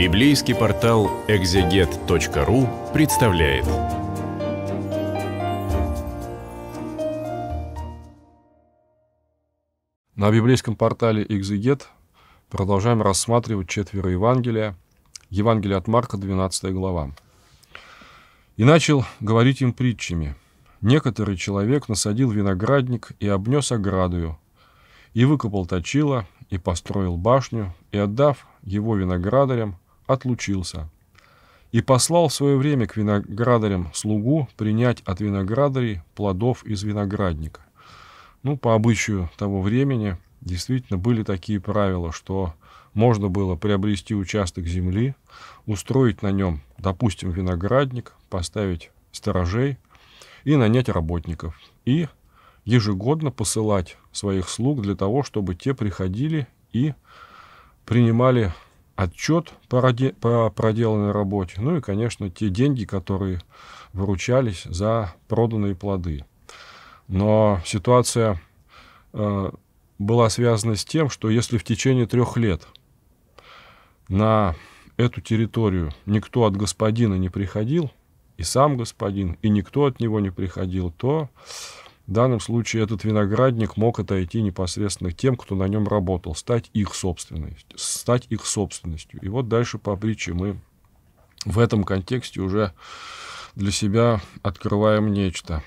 Библейский портал экзегет.ру представляет. На библейском портале «Экзегет» продолжаем рассматривать четверо Евангелия, Евангелие от Марка, 12 глава. «И начал говорить им притчами. Некоторый человек насадил виноградник и обнес оградою, и выкопал точило, и построил башню, и, отдав его виноградарям, отлучился. И послал в свое время к виноградарям слугу принять от виноградарей плодов из виноградника». Ну, по обычаю того времени действительно были такие правила, что можно было приобрести участок земли, устроить на нем, допустим, виноградник, поставить сторожей и нанять работников. И ежегодно посылать своих слуг для того, чтобы те приходили и принимали отчет по проделанной работе, ну и, конечно, те деньги, которые выручались за проданные плоды. Но ситуация была связана с тем, что если в течение 3 лет на эту территорию никто от господина не приходил, и сам господин, и никто от него не приходил, то в данном случае этот виноградник мог отойти непосредственно к тем, кто на нем работал, стать их собственностью. И вот дальше по притче мы в этом контексте уже для себя открываем нечто.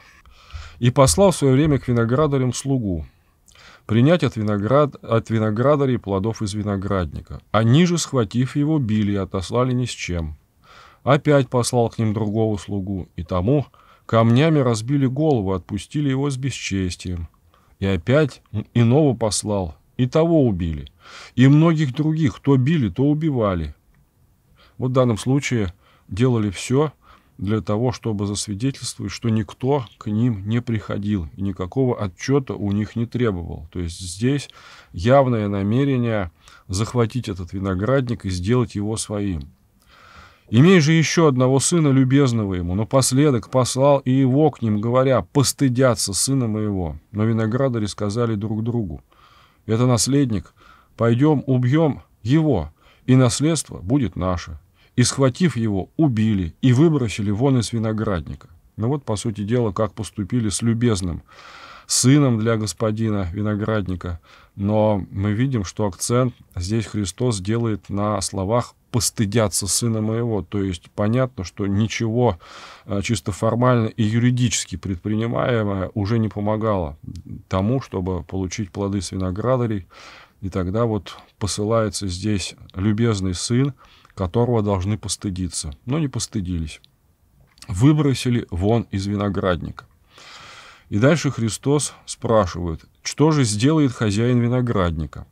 «И послал в свое время к виноградарям слугу принять от виноградарей плодов из виноградника. Они же, схватив его, били и отослали ни с чем. Опять послал к ним другого слугу, и тому камнями разбили голову, отпустили его с бесчестием. И опять иного послал, и того убили. И многих других, то били, то убивали». Вот в данном случае делали все для того, чтобы засвидетельствовать, что никто к ним не приходил, и никакого отчета у них не требовал. То есть здесь явное намерение захватить этот виноградник и сделать его своим. «Имей же еще одного сына, любезного ему, но последок послал и его к ним, говоря: постыдятся сына моего. Но виноградари сказали друг другу: это наследник, пойдем убьем его, и наследство будет наше. И, схватив его, убили и выбросили вон из виноградника». Ну вот, по сути дела, как поступили с любезным сыном для господина виноградника. Но мы видим, что акцент здесь Христос делает на словах «постыдятся сына моего». То есть понятно, что ничего чисто формально и юридически предпринимаемое уже не помогало тому, чтобы получить плоды с виноградарей. И тогда вот посылается здесь любезный сын, которого должны постыдиться, но не постыдились. Выбросили вон из виноградника. И дальше Христос спрашивает, что же сделает хозяин виноградника.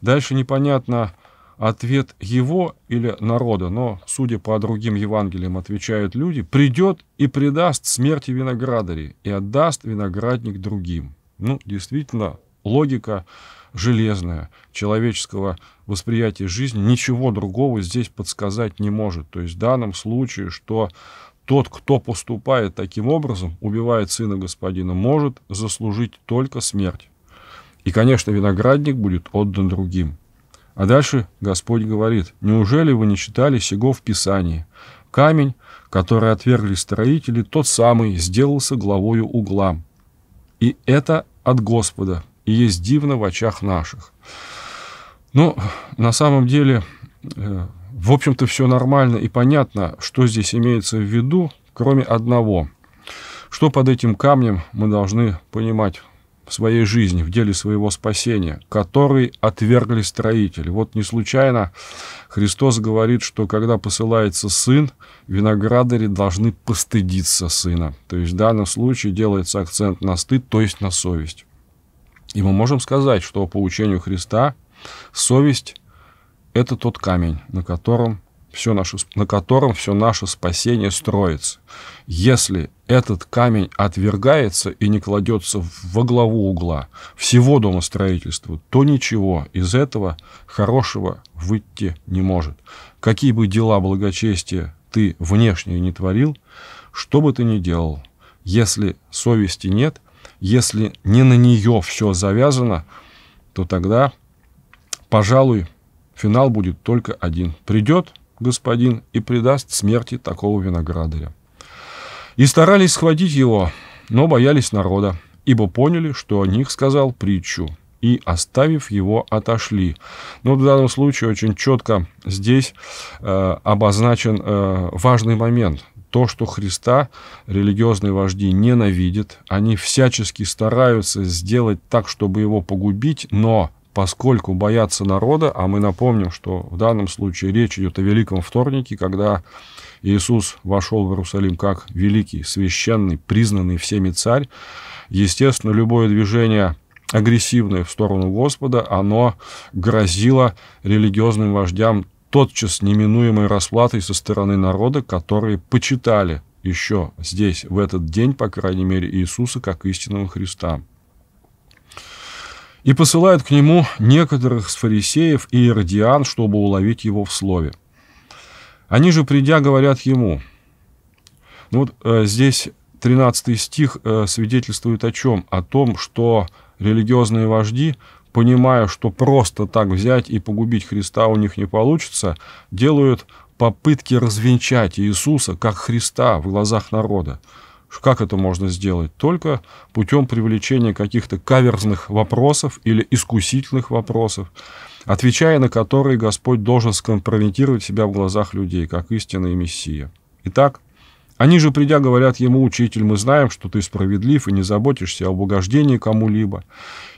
Дальше непонятно, ответ его или народа, но, судя по другим Евангелиям, отвечают люди: придет и предаст смерти виноградарей и отдаст виноградник другим. Ну, действительно, логика железная человеческого восприятия жизни ничего другого здесь подсказать не может. То есть в данном случае, что тот, кто поступает таким образом, убивает сына господина, может заслужить только смерть. И, конечно, виноградник будет отдан другим. А дальше Господь говорит: «Неужели вы не читали сего в Писании? Камень, который отвергли строители, тот самый сделался главою угла. И это от Господа, и есть дивно в очах наших». Ну, на самом деле, в общем-то, все нормально и понятно, что здесь имеется в виду, кроме одного. Что под этим камнем мы должны понимать в своей жизни, в деле своего спасения, который отвергли строители? Вот не случайно Христос говорит, что когда посылается сын, виноградари должны постыдиться сына. То есть в данном случае делается акцент на стыд, то есть на совесть. И мы можем сказать, что по учению Христа совесть – это тот камень, на котором все наше спасение строится. Если этот камень отвергается и не кладется во главу угла всего домостроительства, то ничего из этого хорошего выйти не может. Какие бы дела благочестия ты внешне не творил, что бы ты ни делал, если совести нет, если не на нее все завязано, то тогда, пожалуй, финал будет только один. Придет господин и предаст смерти такого виноградаря. И старались схватить его, но боялись народа, ибо поняли, что о них сказал притчу, и, оставив его, отошли. Но в данном случае очень четко здесь обозначен важный момент. То, что Христа религиозные вожди ненавидят, они всячески стараются сделать так, чтобы его погубить, но поскольку боятся народа, а мы напомним, что в данном случае речь идет о Великом вторнике, когда Иисус вошел в Иерусалим как великий, священный, признанный всеми царь, естественно, любое движение агрессивное в сторону Господа, оно грозило религиозным вождям тотчас неминуемой расплатой со стороны народа, которые почитали еще здесь, в этот день, по крайней мере, Иисуса как истинного Христа. И посылают к нему некоторых из фарисеев и иродиан, чтобы уловить его в слове. Они же, придя, говорят ему. Ну, вот здесь 13 стих свидетельствует о чем? О том, что религиозные вожди, понимая, что просто так взять и погубить Христа у них не получится, делают попытки развенчать Иисуса как Христа в глазах народа. Как это можно сделать? Только путем привлечения каких-то каверзных вопросов или искусительных вопросов, отвечая на которые Господь должен скомпрометировать себя в глазах людей, как истинный Мессия. Итак, они же, придя, говорят ему: «Учитель, мы знаем, что ты справедлив и не заботишься об угождении кому-либо,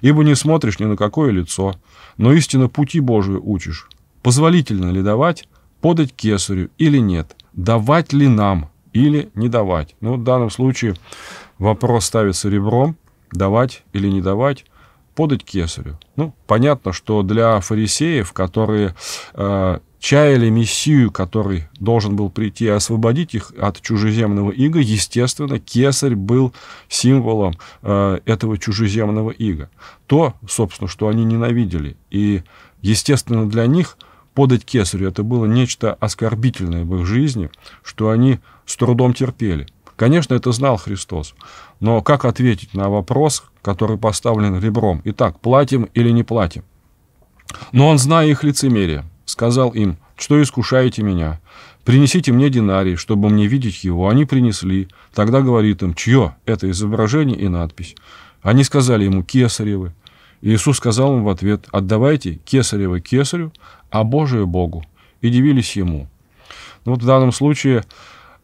ибо не смотришь ни на какое лицо, но истинно пути Божии учишь. Позволительно ли давать, подать Кесарю или нет? Давать ли нам или не давать?» Ну, в данном случае вопрос ставится ребром: давать или не давать, подать Кесарю. Ну, понятно, что для фарисеев, которые чаяли Мессию, который должен был прийти и освободить их от чужеземного ига, естественно, Кесарь был символом этого чужеземного ига. То, собственно, что они ненавидели. И, естественно, для них подать Кесарю — это было нечто оскорбительное в их жизни, что они с трудом терпели. Конечно, это знал Христос. Но как ответить на вопрос, который поставлен ребром? Итак, платим или не платим? Но он, зная их лицемерие, сказал им: «Что искушаете меня? Принесите мне динарий, чтобы мне видеть его». Они принесли. Тогда говорит им: «Чье это изображение и надпись?» Они сказали ему: «Кесаревы». Иисус сказал им в ответ: «Отдавайте Кесарева Кесарю, а Божие Богу». И дивились ему. Вот в данном случае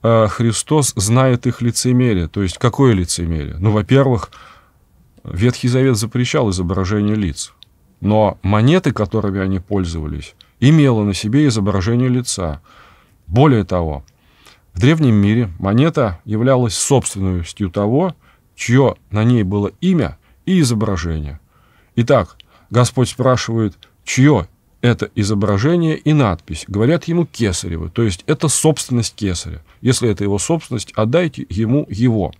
Христос знает их лицемерие. То есть какое лицемерие? Ну, во-первых, Ветхий Завет запрещал изображение лиц. Но монеты, которыми они пользовались, имела на себе изображение лица. Более того, в древнем мире монета являлась собственностью того, чье на ней было имя и изображение. Итак, Господь спрашивает: чье это изображение и надпись? Говорят ему: Кесаревы, то есть это собственность Кесаря. Если это его собственность, отдайте ему его.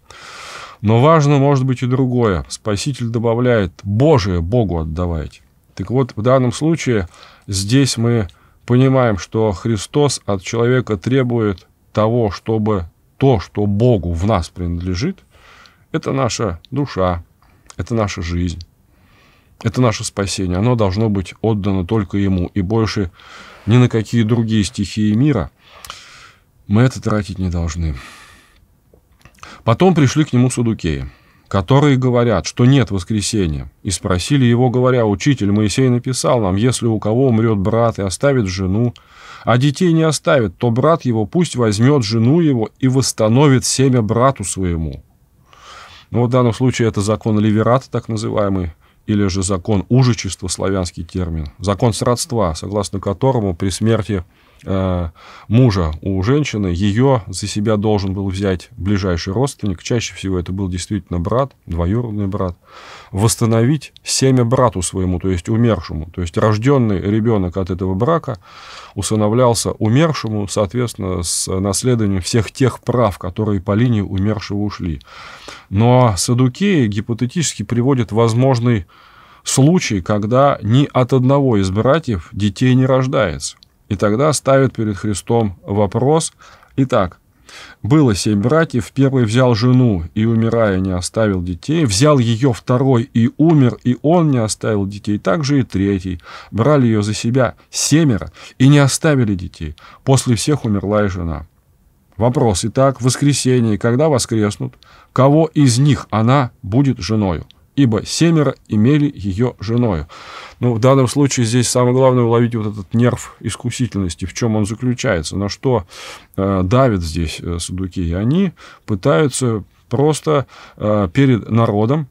Но важно, может быть, и другое. Спаситель добавляет: Божие Богу отдавайте. Так вот, в данном случае здесь мы понимаем, что Христос от человека требует того, чтобы то, что Богу в нас принадлежит, это наша душа, это наша жизнь, это наше спасение. Оно должно быть отдано только Ему, и больше ни на какие другие стихии мира мы это тратить не должны. Потом пришли к нему саддукеи, которые говорят, что нет воскресения, и спросили его, говоря: «Учитель, Моисей написал нам, если у кого умрет брат и оставит жену, а детей не оставит, то брат его пусть возьмет жену его и восстановит семя брату своему». Ну, в данном случае это закон левирата, так называемый, или же закон ужичества, славянский термин, закон сродства, согласно которому при смерти мужа у женщины ее за себя должен был взять ближайший родственник, чаще всего это был действительно брат, двоюродный брат, восстановить семя брату своему, то есть умершему. То есть рожденный ребенок от этого брака усыновлялся умершему, соответственно, с наследованием всех тех прав, которые по линии умершего ушли. Но саддукеи гипотетически приводят возможный случай, когда ни от одного из братьев детей не рождается. И тогда ставят перед Христом вопрос: итак, Было 7 братьев, первый взял жену и, умирая, не оставил детей, взял ее второй и умер, и он не оставил детей, также и третий. Брали ее за себя 7 и не оставили детей. После всех умерла и жена. Вопрос. Итак, в воскресенье, когда воскреснут, кого из них она будет женою? Ибо 7 имели ее женою. Ну, в данном случае здесь самое главное уловить вот этот нерв искусительности, в чем он заключается, на что давят здесь саддукеи. Они пытаются просто перед народом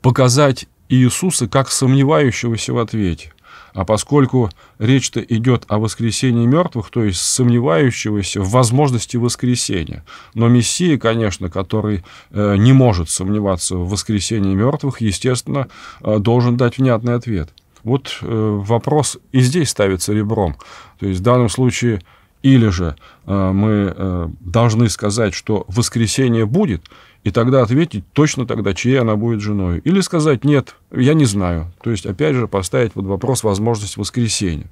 показать Иисуса как сомневающегося в ответе. А поскольку речь-то идет о воскресении мертвых, то есть сомневающегося в возможности воскресения. Но Мессия, конечно, который не может сомневаться в воскресении мертвых, естественно, должен дать внятный ответ. Вот вопрос и здесь ставится ребром. То есть в данном случае или же мы должны сказать, что воскресение будет, и тогда ответить точно тогда, чьей она будет женой. Или сказать «нет, я не знаю». То есть, опять же, поставить под вопрос возможность воскресения.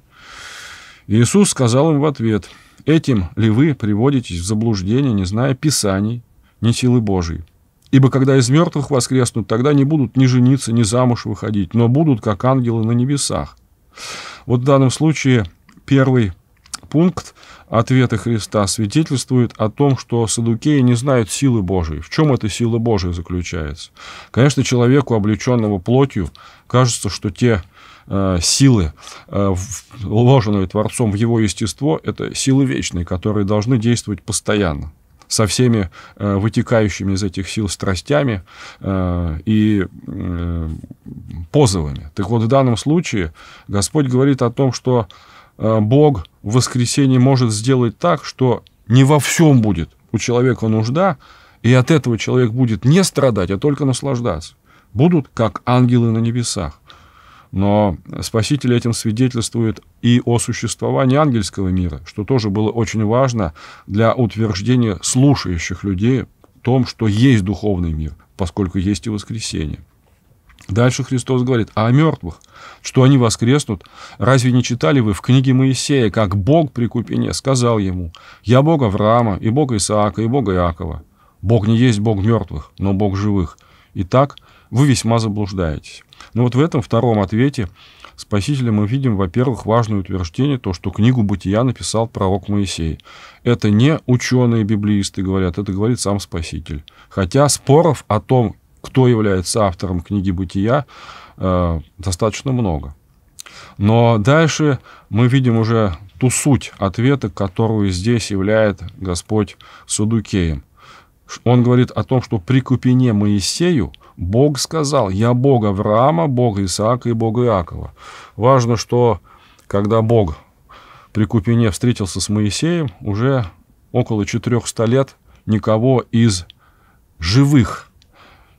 Иисус сказал им в ответ: «Этим ли вы приводитесь в заблуждение, не зная Писаний, ни силы Божией? Ибо когда из мертвых воскреснут, тогда не будут ни жениться, ни замуж выходить, но будут, как ангелы на небесах». Вот в данном случае первый пункт ответа Христа свидетельствует о том, что саддукеи не знают силы Божией. В чем эта сила Божия заключается? Конечно, человеку, облеченному плотью, кажется, что те силы, вложенные Творцом в его естество, это силы вечные, которые должны действовать постоянно, со всеми вытекающими из этих сил страстями и позывами. Так вот, в данном случае Господь говорит о том, что Бог в воскресенье может сделать так, что не во всем будет у человека нужда, и от этого человек будет не страдать, а только наслаждаться. Будут как ангелы на небесах. Но Спаситель этим свидетельствует и о существовании ангельского мира, что тоже было очень важно для утверждения слушающих людей в том, что есть духовный мир, поскольку есть и воскресенье. Дальше Христос говорит: а о мертвых, что они воскреснут, разве не читали вы в книге Моисея, как Бог при Купине сказал ему: «Я Бог Авраама, и Бог Исаака, и Бог Иакова. Бог не есть Бог мертвых, но Бог живых. Итак, вы весьма заблуждаетесь». Но вот в этом втором ответе Спасителя мы видим, во-первых, важное утверждение, то, что книгу «Бытия» написал пророк Моисей. Это не ученые-библеисты говорят, это говорит сам Спаситель. Хотя споров о том, кто является автором книги «Бытия», достаточно много. Но дальше мы видим уже ту суть ответа, которую здесь является Господь саддукеям. Он говорит о том, что при Купине Моисею Бог сказал: «Я Бог Авраама, Бог Исаака и Бог Иакова». Важно, что когда Бог при Купине встретился с Моисеем, уже около 400 лет никого из живых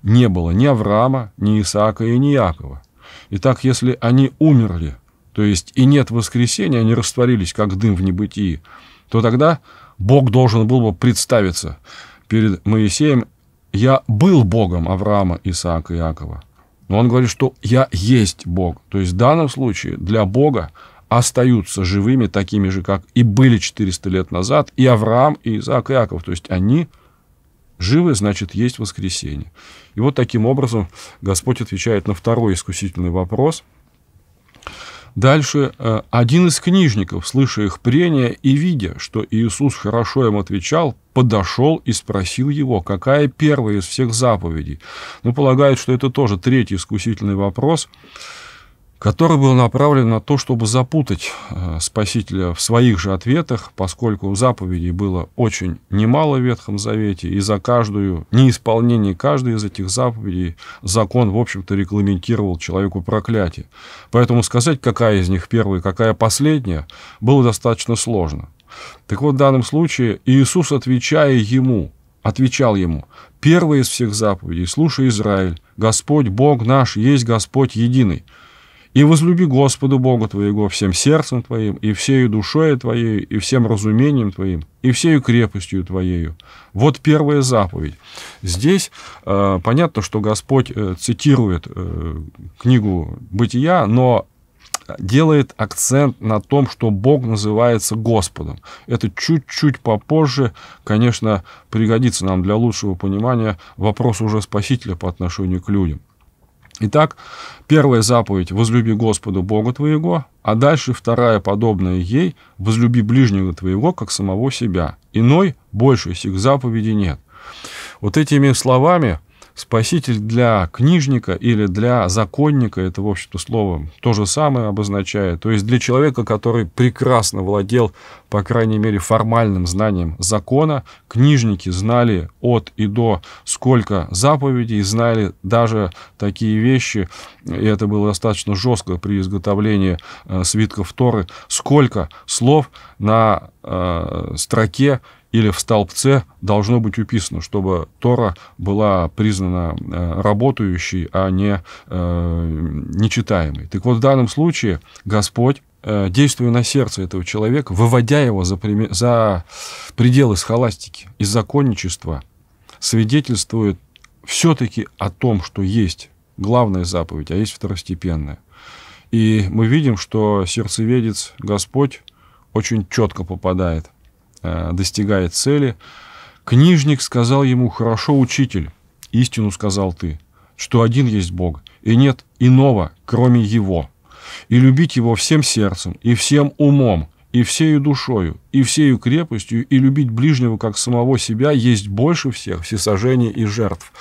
не было ни Авраама, ни Исаака и ни Иакова. Итак, если они умерли, то есть и нет воскресения, они растворились, как дым в небытии, то тогда Бог должен был бы представиться перед Моисеем: «Я был Богом Авраама, Исаака и Иакова». Но он говорит, что «я есть Бог». То есть в данном случае для Бога остаются живыми такими же, как и были 400 лет назад, и Авраам, и Исаак, и Иаков. То есть они живы, значит, есть воскресение. И вот таким образом Господь отвечает на второй искусительный вопрос. Дальше: один из книжников, слыша их прения и видя, что Иисус хорошо им отвечал, подошел и спросил его: какая первая из всех заповедей? Ну, полагают, что это тоже третий искусительный вопрос, который был направлен на то, чтобы запутать Спасителя в своих же ответах, поскольку заповедей было очень немало в Ветхом Завете, и за каждую, неисполнение каждой из этих заповедей закон, в общем-то, регламентировал человеку проклятие. Поэтому сказать, какая из них первая, какая последняя, было достаточно сложно. Так вот, в данном случае Иисус, отвечал ему: «Первая из всех заповедей, слушай, Израиль, Господь Бог наш есть Господь единый. И возлюби Господа Бога твоего всем сердцем твоим, и всею душою твоей, и всем разумением твоим, и всею крепостью твоею». Вот первая заповедь. Здесь понятно, что Господь цитирует книгу «Бытия», но делает акцент на том, что Бог называется Господом. Это чуть-чуть попозже, конечно, пригодится нам для лучшего понимания вопроса уже Спасителя по отношению к людям. Итак, первая заповедь – возлюби Господа Бога твоего, а дальше вторая, подобная ей – возлюби ближнего твоего, как самого себя. Иной, больше сих заповедей нет. Вот этими словами Спаситель для книжника или для законника, это, в общем-то, слово то же самое обозначает, то есть для человека, который прекрасно владел, по крайней мере, формальным знанием закона, книжники знали от и до сколько заповедей, знали даже такие вещи, и это было достаточно жестко при изготовлении свитков Торы, сколько слов на строке или в столбце должно быть уписано, чтобы Тора была признана работающей, а не нечитаемой. Так вот, в данном случае Господь, действуя на сердце этого человека, выводя его за пределы схоластики и законничества, свидетельствует все-таки о том, что есть главная заповедь, а есть второстепенная. И мы видим, что сердцеведец Господь очень четко попадает, достигает цели. Книжник сказал ему: «Хорошо, учитель, истину сказал ты, что один есть Бог, и нет иного, кроме Его, и любить Его всем сердцем, и всем умом, и всею душою, и всею крепостью, и любить ближнего, как самого себя, есть больше всех всесожжений и жертв».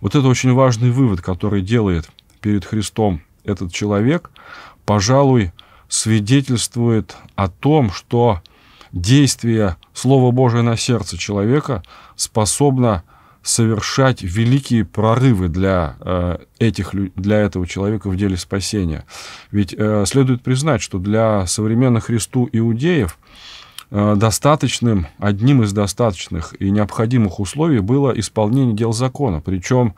Вот это очень важный вывод, который делает перед Христом этот человек, пожалуй, свидетельствует о том, что действие Слова Божия на сердце человека способно совершать великие прорывы для этого человека в деле спасения. Ведь следует признать, что для современных Христу иудеев одним из достаточных и необходимых условий было исполнение дел закона. Причем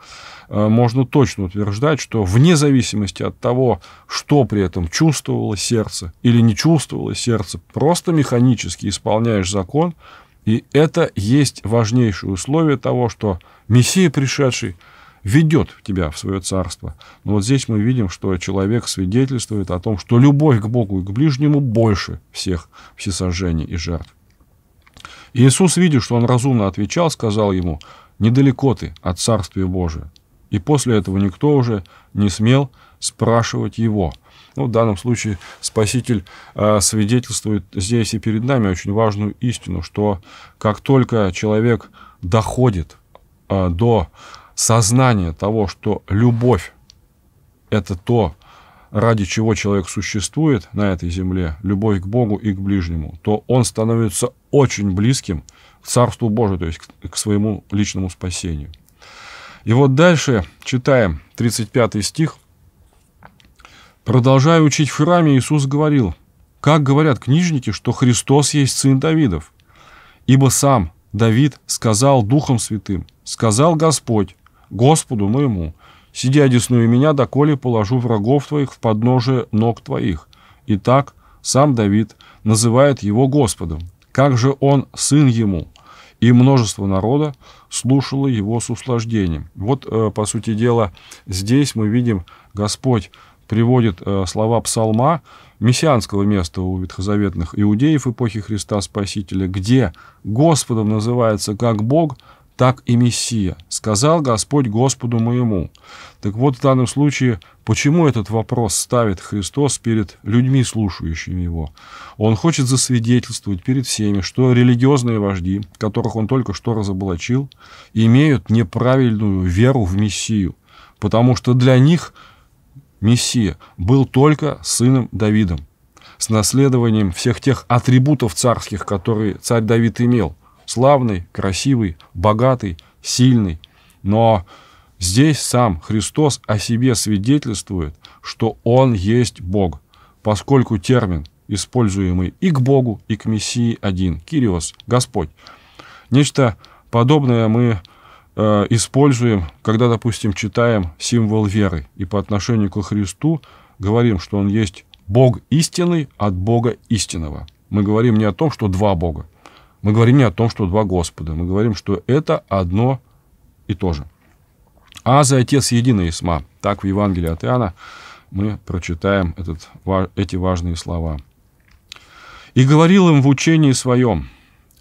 можно точно утверждать, что вне зависимости от того, что при этом чувствовало сердце или не чувствовало сердце, просто механически исполняешь закон, и это есть важнейшее условие того, что Мессия, пришедший, ведет тебя в свое царство. Но вот здесь мы видим, что человек свидетельствует о том, что любовь к Богу и к ближнему больше всех всесожжений и жертв. И Иисус, видя, что он разумно отвечал, сказал ему: «Недалеко ты от Царствия Божия». И после этого никто уже не смел спрашивать его. Ну, в данном случае Спаситель свидетельствует здесь и перед нами очень важную истину, что как только человек доходит до сознание того, что любовь – это то, ради чего человек существует на этой земле, любовь к Богу и к ближнему, то он становится очень близким к Царству Божию, то есть к своему личному спасению. И вот дальше читаем 35 стих. «Продолжая учить в храме, Иисус говорил: как говорят книжники, что Христос есть сын Давидов? Ибо сам Давид сказал Духом Святым: сказал Господь Господу моему: сиди одесную меня, доколе положу врагов твоих в подножие ног твоих. Итак, сам Давид называет его Господом. Как же он сын ему? И множество народа слушало его с услаждением». Вот, по сути дела, здесь мы видим, Господь приводит слова псалма, мессианского места у ветхозаветных иудеев эпохи Христа Спасителя, где Господом называется как Бог, так и Мессия. «Сказал Господь Господу моему». Так вот, в данном случае, почему этот вопрос ставит Христос перед людьми, слушающими Его? Он хочет засвидетельствовать перед всеми, что религиозные вожди, которых он только что разоблачил, имеют неправильную веру в Мессию, потому что для них Мессия был только сыном Давидом, с наследованием всех тех атрибутов царских, которые царь Давид имел. Славный, красивый, богатый, сильный. Но здесь сам Христос о себе свидетельствует, что Он есть Бог, поскольку термин, используемый и к Богу, и к Мессии, один. Кириос, Господь. Нечто подобное мы используем, когда, допустим, читаем символ веры и по отношению к Христу говорим, что Он есть Бог истинный от Бога истинного. Мы говорим не о том, что два Бога. Мы говорим не о том, что два Господа. Мы говорим, что это одно и то же. «Аз и Отец единый, Исма». Так в Евангелии от Иоанна мы прочитаем эти важные слова. «И говорил им в учении своем: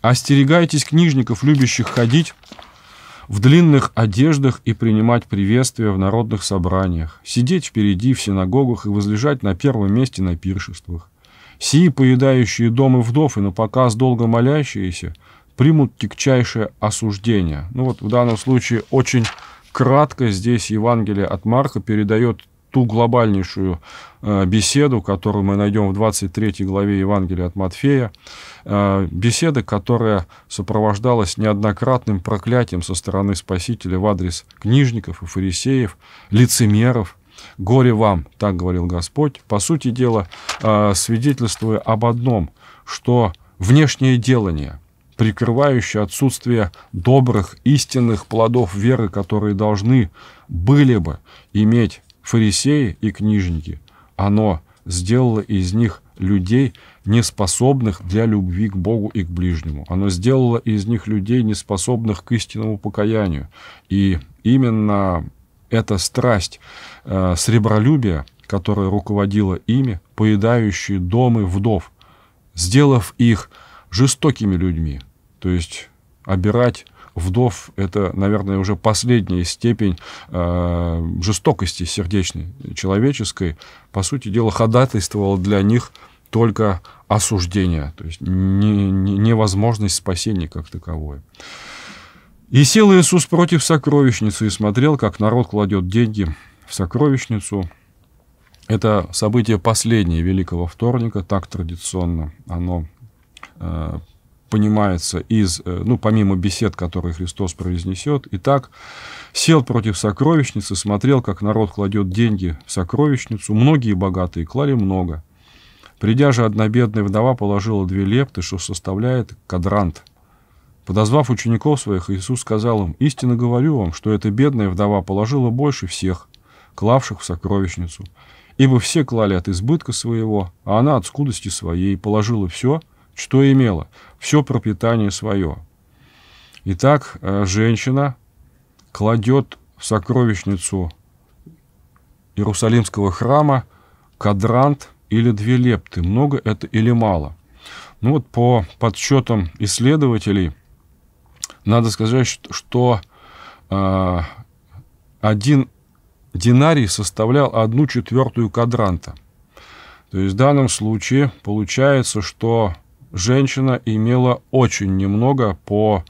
остерегайтесь книжников, любящих ходить в длинных одеждах и принимать приветствия в народных собраниях, сидеть впереди в синагогах и возлежать на первом месте на пиршествах. Сии, поедающие дом и вдов, и напоказ долго молящиеся, примут тягчайшее осуждение». Ну вот в данном случае очень кратко здесь Евангелие от Марка передает ту глобальнейшую беседу, которую мы найдем в 23 главе Евангелия от Матфея, беседа, которая сопровождалась неоднократным проклятием со стороны Спасителя в адрес книжников и фарисеев, лицемеров. «Горе вам», так говорил Господь, по сути дела, свидетельствуя об одном, что внешнее делание, прикрывающее отсутствие добрых, истинных плодов веры, которые должны были бы иметь фарисеи и книжники, оно сделало из них людей, неспособных для любви к Богу и к ближнему. Оно сделало из них людей, неспособных к истинному покаянию. И именно эта страсть сребролюбия, которая руководила ими, поедающие дом и вдов, сделав их жестокими людьми. То есть обирать вдов — это, наверное, уже последняя степень жестокости сердечной, человеческой. По сути дела, ходатайствовало для них только осуждение, то есть невозможность спасения как таковое. «И сел Иисус против сокровищницы и смотрел, как народ кладет деньги в сокровищницу». Это событие последнее Великого вторника, так традиционно оно понимается из, помимо бесед, которые Христос произнесет. «Итак, сел против сокровищницы, смотрел, как народ кладет деньги в сокровищницу. Многие богатые клали много. Придя же, одна бедная вдова положила 2 лепты, что составляет кадрант. Подозвав учеников своих, Иисус сказал им: истинно говорю вам, что эта бедная вдова положила больше всех, клавших в сокровищницу. Ибо все клали от избытка своего, а она от скудости своей положила все, что имела, все пропитание свое. Итак, женщина кладет в сокровищницу Иерусалимского храма кадрант или 2 лепты. Много это или мало?» Ну вот по подсчетам исследователей, надо сказать, что 1 динарий составлял 1/4 кадранта. То есть в данном случае получается, что женщина имела очень немного по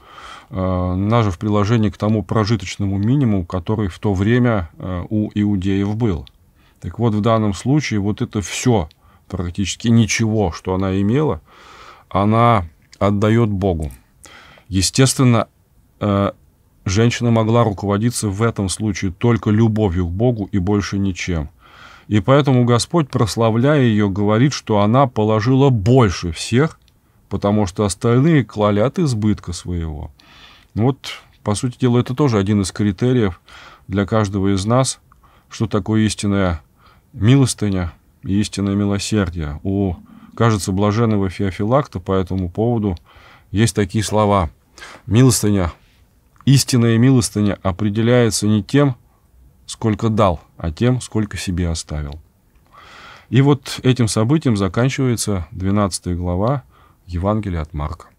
даже в приложении к тому прожиточному минимуму, который в то время у иудеев был. Так вот, в данном случае вот это все, практически ничего, что она имела, она отдает Богу. Естественно, женщина могла руководиться в этом случае только любовью к Богу и больше ничем. И поэтому Господь, прославляя ее, говорит, что она положила больше всех, потому что остальные клали от избытка своего. Вот, по сути дела, это тоже один из критериев для каждого из нас, что такое истинная милостыня и истинное милосердие. У, кажется, блаженного Феофилакта по этому поводу есть такие слова. Милостыня, истинная милостыня определяется не тем, сколько дал, а тем, сколько себе оставил. И вот этим событием заканчивается 12 глава Евангелия от Марка.